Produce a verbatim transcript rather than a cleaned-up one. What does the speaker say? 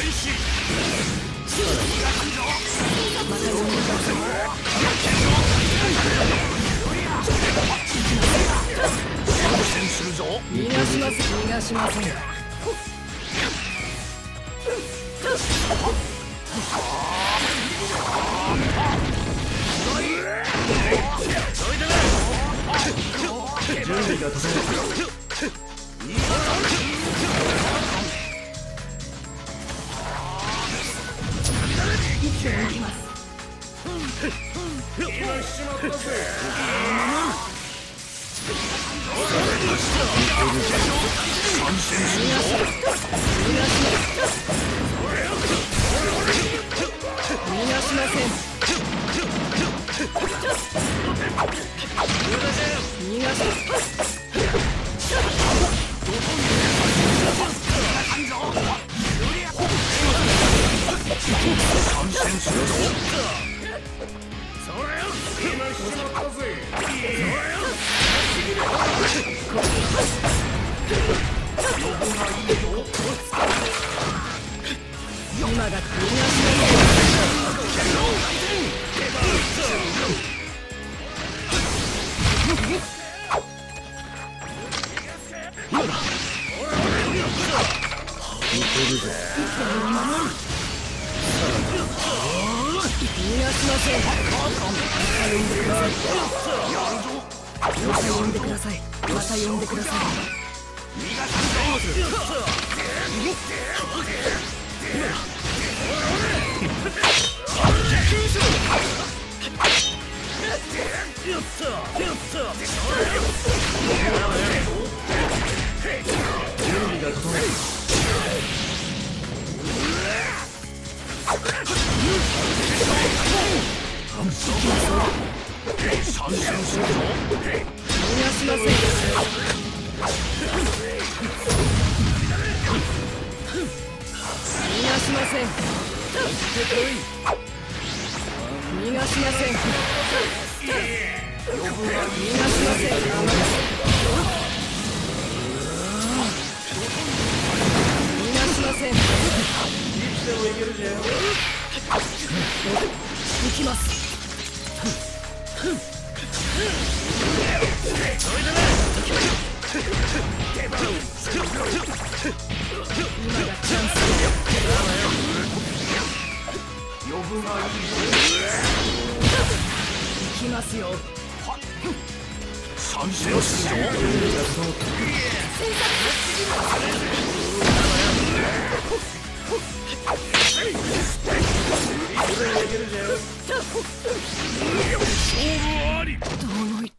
どうもいっ